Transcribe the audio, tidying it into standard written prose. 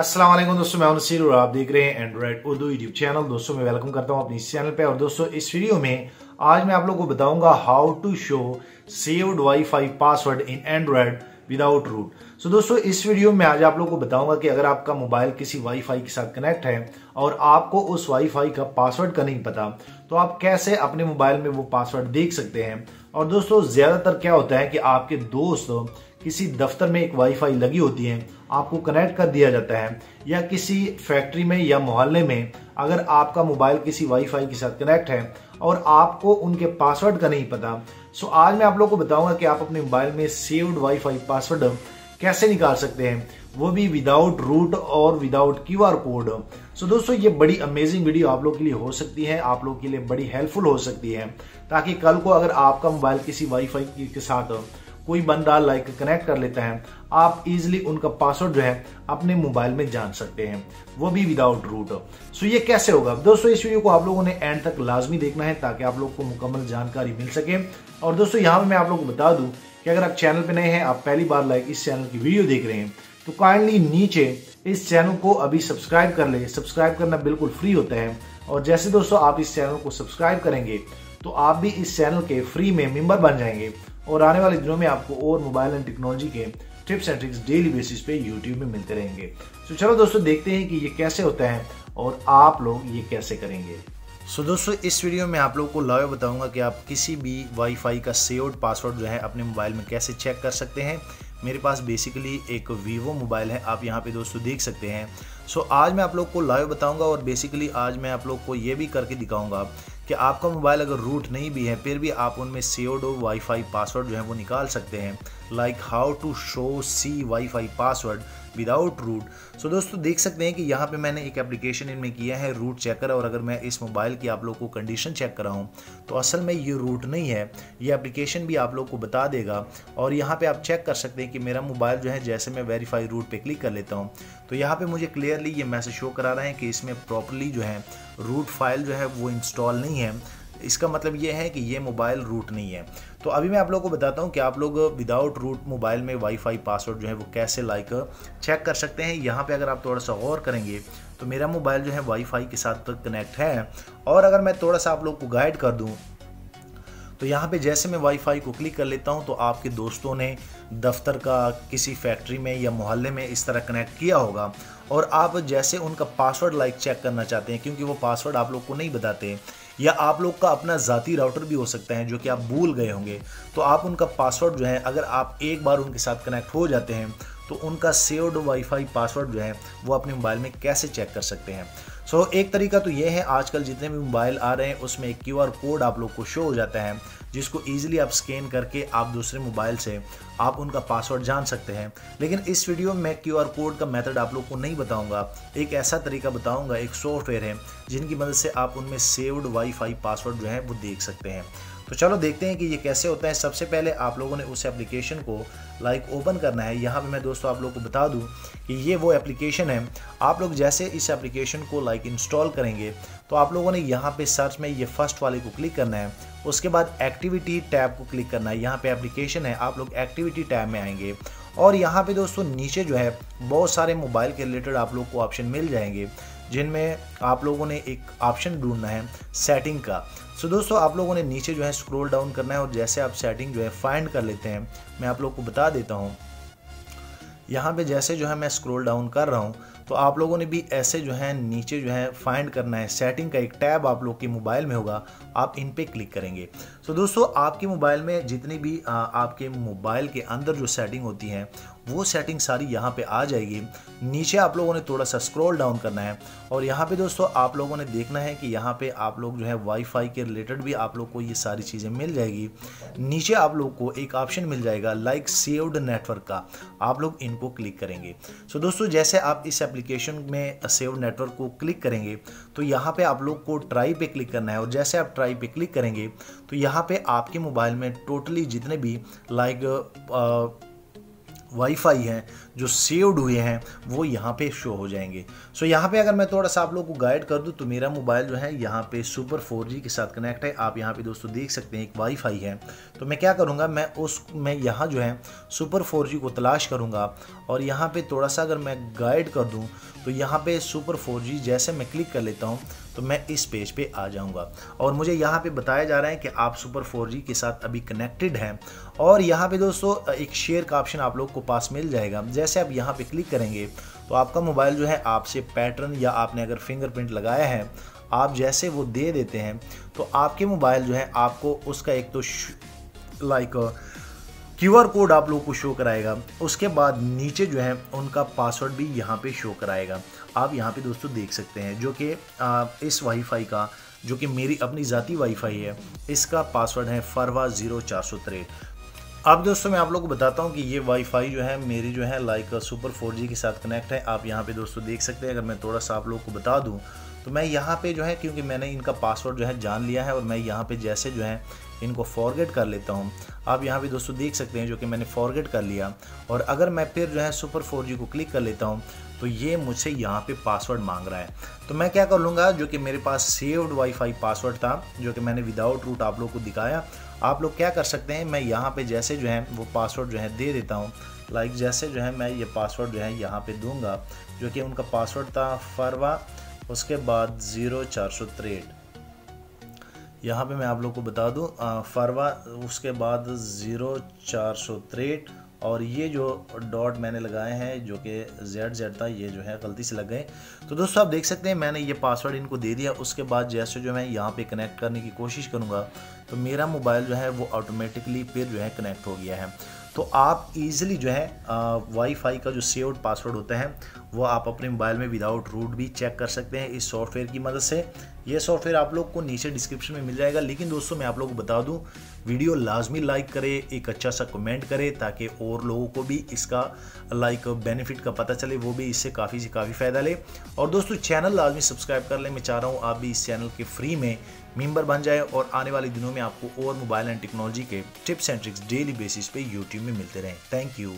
अस्सलाम वालेकुम दोस्तों, मैं नसीर और आप देख रहे हैं एंड्रॉयड उर्दू यूट्यूब चैनल। दोस्तों मैं वेलकम करता हूं अपने इस चैनल पे। और दोस्तों इस वीडियो में आज मैं आप लोगों को बताऊंगा how to show saved wifi password in Android without root. So दोस्तों इस वीडियो में आज आप लोगों को बताऊंगा कि अगर आपका मोबाइल किसी वाईफाई के साथ कनेक्ट है और आपको उस वाईफाई का पासवर्ड का नहीं पता तो आप कैसे अपने मोबाइल में वो पासवर्ड देख सकते हैं। और दोस्तों ज्यादातर क्या होता है कि आपके दोस्त किसी दफ्तर में एक वाईफाई लगी होती है, आपको कनेक्ट कर दिया जाता है, या किसी फैक्ट्री में या मोहल्ले में अगर आपका मोबाइल किसी वाईफाई के साथ कनेक्ट है और आपको उनके पासवर्ड का नहीं पता। सो आज मैं आप लोगों को बताऊंगा कि आप अपने मोबाइल में सेव्ड वाईफाई पासवर्ड कैसे निकाल सकते हैं, वो भी विदाउट रूट और विदाउट QR कोड। सो दोस्तों ये बड़ी अमेजिंग वीडियो आप लोग के लिए हो सकती है, आप लोग के लिए बड़ी हेल्पफुल हो सकती है, ताकि कल को अगर आपका मोबाइल किसी वाईफाई के साथ कोई बंदा कनेक्ट कर लेता है, आप इजिली उनका पासवर्ड जो है अपने मोबाइल में जान सकते हैं, वो भी विदाउट रूट। सो ये कैसे होगा दोस्तों, इस वीडियो को आप लोगों ने एंड तक लाजमी देखना है ताकि आप लोग को मुकम्मल जानकारी मिल सके। और दोस्तों यहाँ पे मैं आप लोगों को बता दूं कि अगर आप चैनल पे नए हैं, आप पहली बार इस चैनल की वीडियो देख रहे हैं, तो काइंडली नीचे इस चैनल को अभी सब्सक्राइब कर ले। सब्सक्राइब करना बिल्कुल फ्री होता है, और जैसे दोस्तों आप इस चैनल को सब्सक्राइब करेंगे तो आप भी इस चैनल के फ्री में मेंबर बन जाएंगे, और आने वाले दिनों में आपको और मोबाइल एंड टेक्नोलॉजी के tips and tricks daily basis पे YouTube में मिलते रहेंगे। तो चलो दोस्तों देखते हैं कि ये कैसे होता है और आप लोग ये कैसे करेंगे। सो दोस्तों इस वीडियो में आप लोगों को लाइव बताऊंगा कि आप किसी भी वाईफाई का सेव्ड पासवर्ड जो है अपने मोबाइल में कैसे चेक कर सकते हैं। मेरे पास बेसिकली एक Vivo मोबाइल है, आप यहाँ पे दोस्तों देख सकते हैं। सो आज मैं आप लोग को लाइव बताऊंगा, और बेसिकली आज मैं आप लोग को ये भी करके दिखाऊंगा कि आपका मोबाइल अगर रूट नहीं भी है फिर भी आप उनमें सेव्ड वाईफाई पासवर्ड जो है वो निकाल सकते हैं। Like how to show see wifi password without root. So दोस्तों देख सकते हैं कि यहाँ पे मैंने एक एप्लीकेशन इनमें किया है रूट चेकर, और अगर मैं इस मोबाइल की आप लोग को कंडीशन चेक कराऊँ तो असल में ये रूट नहीं है, ये एप्लीकेशन भी आप लोग को बता देगा। और यहाँ पे आप चेक कर सकते हैं कि मेरा मोबाइल जो है, जैसे मैं वेरीफाई रूट पे क्लिक कर लेता हूँ तो यहाँ पे मुझे क्लियरली ये मैसेज शो करा रहा है कि इसमें प्रॉपरली जो है रूट फाइल जो है वो इंस्टॉल नहीं है। इसका मतलब ये है कि ये मोबाइल रूट नहीं है। तो अभी मैं आप लोगों को बताता हूँ कि आप लोग विदाउट रूट मोबाइल में वाईफाई पासवर्ड जो है वो कैसे चेक कर सकते हैं। यहाँ पे अगर आप थोड़ा सा गौर करेंगे तो मेरा मोबाइल जो है वाईफाई के साथ कनेक्ट है, और अगर मैं थोड़ा सा आप लोग को गाइड कर दूँ तो यहाँ पे जैसे मैं वाईफाई को क्लिक कर लेता हूँ तो आपके दोस्तों ने दफ्तर का किसी फैक्ट्री में या मोहल्ले में इस तरह कनेक्ट किया होगा, और आप जैसे उनका पासवर्ड चेक करना चाहते हैं क्योंकि वो पासवर्ड आप लोग को नहीं बताते, या आप लोग का अपना ज़ाती राउटर भी हो सकता है जो कि आप भूल गए होंगे, तो आप उनका पासवर्ड जो है अगर आप एक बार उनके साथ कनेक्ट हो जाते हैं तो उनका सेव्ड वाईफाई पासवर्ड जो है वो अपने मोबाइल में कैसे चेक कर सकते हैं। सो एक तरीका तो ये है, आजकल जितने भी मोबाइल आ रहे हैं उसमें एक QR कोड आप लोग को शो हो जाता है जिसको ईजिली आप स्कैन करके आप दूसरे मोबाइल से आप उनका पासवर्ड जान सकते हैं। लेकिन इस वीडियो में QR कोड का मेथड आप लोग को नहीं बताऊंगा, एक ऐसा तरीका बताऊंगा, एक सॉफ्टवेयर है जिनकी मदद से आप उनमें सेव्ड वाईफाई पासवर्ड जो है वो देख सकते हैं। तो चलो देखते हैं कि ये कैसे होता है। सबसे पहले आप लोगों ने उस एप्लीकेशन को ओपन करना है। यहाँ पे मैं दोस्तों आप लोगों को बता दूँ कि ये वो एप्लीकेशन है, आप लोग जैसे इस एप्लीकेशन को इंस्टॉल करेंगे तो आप लोगों ने यहाँ पे सर्च में ये फर्स्ट वाले को क्लिक करना है, उसके बाद एक्टिविटी टैब को क्लिक करना है। यहाँ पे एप्लीकेशन है, आप लोग एक्टिविटी टैब में आएंगे और यहाँ पे दोस्तों नीचे जो है बहुत सारे मोबाइल के रिलेटेड आप लोग को ऑप्शन मिल जाएंगे, जिनमें आप लोगों ने एक ऑप्शन ढूंढना है सेटिंग का। सो दोस्तों आप लोगों ने नीचे जो है स्क्रॉल डाउन करना है, और जैसे आप सेटिंग जो है फाइंड कर लेते हैं, मैं आप लोगों को बता देता हूँ। यहाँ पे जैसे जो है मैं स्क्रॉल डाउन कर रहा हूँ तो आप लोगों ने भी ऐसे जो है नीचे जो है फाइंड करना है। सेटिंग का एक टैब आप लोग के मोबाइल में होगा, आप इन पे क्लिक करेंगे। तो दोस्तों आपके मोबाइल में जितनी भी आपके मोबाइल के अंदर जो सेटिंग होती है वो सेटिंग सारी यहाँ पे आ जाएगी। नीचे आप लोगों ने थोड़ा सा स्क्रॉल डाउन करना है, और यहाँ पे दोस्तों आप लोगों ने देखना है कि यहाँ पे आप लोग जो है वाईफाई के रिलेटेड भी आप लोग को ये सारी चीज़ें मिल जाएगी। नीचे आप लोग को एक ऑप्शन मिल जाएगा सेव्ड नेटवर्क का, आप लोग इनको क्लिक करेंगे। सो दोस्तों जैसे आप इस एप्लीकेशन में सेव्ड नेटवर्क को क्लिक करेंगे तो यहाँ पे आप लोग को ट्राई पे क्लिक करना है, और जैसे आप ट्राई पे क्लिक करेंगे तो यहाँ पे आपके मोबाइल में टोटली जितने भी वाईफाई हैं जो सेव्ड हुए हैं वो यहाँ पे शो हो जाएंगे। सो यहाँ पे अगर मैं थोड़ा सा आप लोगों को गाइड कर दूँ तो मेरा मोबाइल जो है यहाँ पे सुपर 4G के साथ कनेक्ट है। आप यहाँ पे दोस्तों देख सकते हैं एक वाईफाई है। तो मैं क्या करूँगा, मैं यहाँ जो है सुपर 4G को तलाश करूँगा और यहाँ पर थोड़ा सा अगर मैं गाइड कर दूँ तो यहाँ पर सुपर 4G जैसे मैं क्लिक कर लेता हूँ तो मैं इस पेज पे आ जाऊंगा और मुझे यहाँ पे बताया जा रहा है कि आप सुपर 4G के साथ अभी कनेक्टेड हैं। और यहाँ पे दोस्तों एक शेयर का ऑप्शन आप लोग को पास मिल जाएगा। जैसे आप यहाँ पे क्लिक करेंगे तो आपका मोबाइल जो है आपसे पैटर्न या आपने अगर फिंगरप्रिंट लगाया है आप जैसे वो दे देते हैं तो आपके मोबाइल जो है आपको उसका एक तो लाइक QR कोड आप लोगों को शो कराएगा। उसके बाद नीचे जो है उनका पासवर्ड भी यहाँ पे शो कराएगा। आप यहाँ पे दोस्तों देख सकते हैं जो कि इस वाईफाई का जो कि मेरी अपनी ज़ाती वाईफाई है इसका पासवर्ड है farwa0463। अब दोस्तों मैं आप लोगों को बताता हूँ कि ये वाईफाई जो है मेरी जो है लाइक सुपर 4G के साथ कनेक्ट है। आप यहाँ पे दोस्तों देख सकते हैं। अगर मैं थोड़ा सा आप लोगों को बता दूँ तो मैं यहाँ पे जो है क्योंकि मैंने इनका पासवर्ड जो है जान लिया है और मैं यहाँ पे जैसे जो है इनको फॉरगेट कर लेता हूँ। आप यहाँ पे दोस्तों देख सकते हैं जो कि मैंने फॉरगेट कर लिया। और अगर मैं फिर जो है सुपर 4G को क्लिक कर लेता हूँ तो ये मुझसे यहाँ पे पासवर्ड मांग रहा है। तो मैं क्या कर लूँगा, जो कि मेरे पास सेव्ड वाईफाई पासवर्ड था जो कि मैंने विदाउट रूट आप लोग को दिखाया। आप लोग क्या कर सकते हैं, मैं यहाँ पर जैसे जो है वो पासवर्ड जो है दे देता हूँ। लाइक जैसे जो है मैं ये पासवर्ड जो है यहाँ पर दूँगा जो कि उनका पासवर्ड था farwa उसके बाद 0463। यहाँ पे मैं आप लोग को बता दूँ farwa उसके बाद 0463 और ये जो डॉट मैंने लगाए हैं जो कि ZZ था ये जो है गलती से लग गए। तो दोस्तों आप देख सकते हैं मैंने ये पासवर्ड इनको दे दिया। उसके बाद जैसे जो मैं यहाँ पे कनेक्ट करने की कोशिश करूँगा तो मेरा मोबाइल जो है वो ऑटोमेटिकली फिर जो है कनेक्ट हो गया है। तो आप इजीली जो है वाईफाई का जो सेव्ड पासवर्ड होता है वो आप अपने मोबाइल में विदाउट रूट भी चेक कर सकते हैं इस सॉफ्टवेयर की मदद से। ये सॉफ्टवेयर आप लोग को नीचे डिस्क्रिप्शन में मिल जाएगा। लेकिन दोस्तों मैं आप लोग को बता दूं, वीडियो लाजमी लाइक करें, एक अच्छा सा कमेंट करें ताकि और लोगों को भी इसका लाइक बेनिफिट का पता चले, वो भी इससे काफ़ी से काफ़ी फ़ायदा ले। और दोस्तों चैनल लाजमी सब्सक्राइब कर लें। मैं चाह रहा हूँ आप भी इस चैनल के फ्री में मेंबर बन जाए और आने वाले दिनों में आपको और मोबाइल एंड टेक्नोलॉजी के tips and tricks daily basis पे यूट्यूब में मिलते रहें। Thank you.